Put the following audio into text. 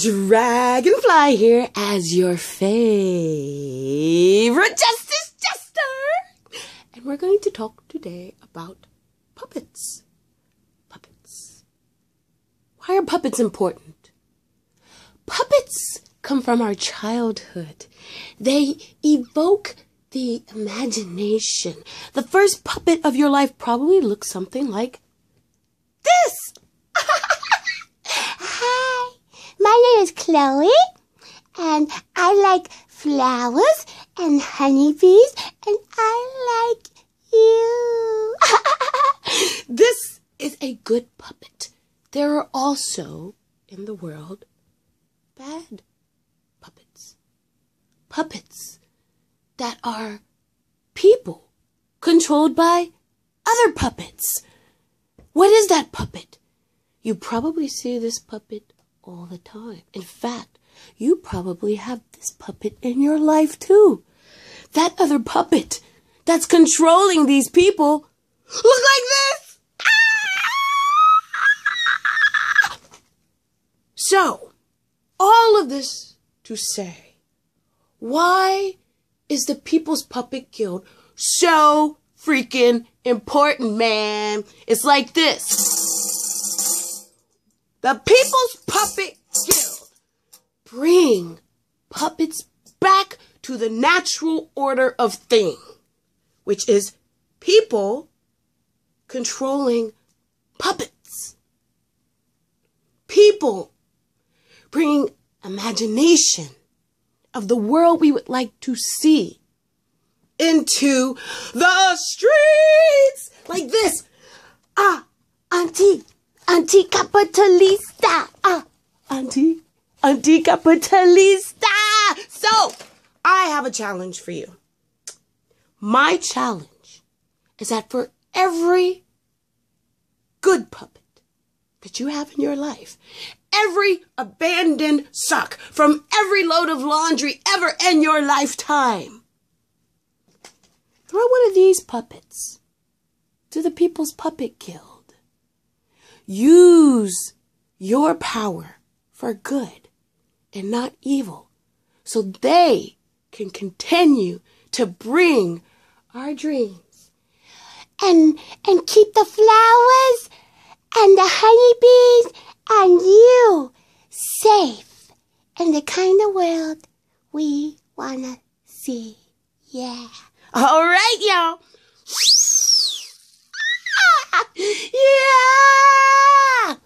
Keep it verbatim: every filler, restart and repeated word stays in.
Dragonfly here as your favorite Justice Jester! And we're going to talk today about puppets. Puppets. Why are puppets important? Puppets come from our childhood. They evoke the imagination. The first puppet of your life probably looks something like this. Hi, my name is Chloe, and I like flowers and honeybees, and I like you. This is a good puppet. There are also, in the world, bad puppets. Puppets that are people controlled by other puppets. What is that puppet? You probably see this puppet all the time. In fact, you probably have this puppet in your life too. That other puppet that's controlling these people look like this! Ah! So, all of this to say, why is the People's Puppet Guild so freaking important, man? It's like this. The People's Puppet Guild bring puppets back to the natural order of thing, which is people controlling puppets. People bringing imagination of the world we would like to see into the streets like this. Ah, anti, anti-capitalista. Ah, anti, anti-capitalista. So, I have a challenge for you. My challenge is that for every good puppet that you have in your life, every abandoned sock from every load of laundry ever in your lifetime, throw one of these puppets to the People's Puppet Guild. Use your power for good and not evil, so they can continue to bring our dreams and and keep the flowers and the honeybees and you safe in the kind of world we wanna see. Yeah. All right, y'all. Yeah!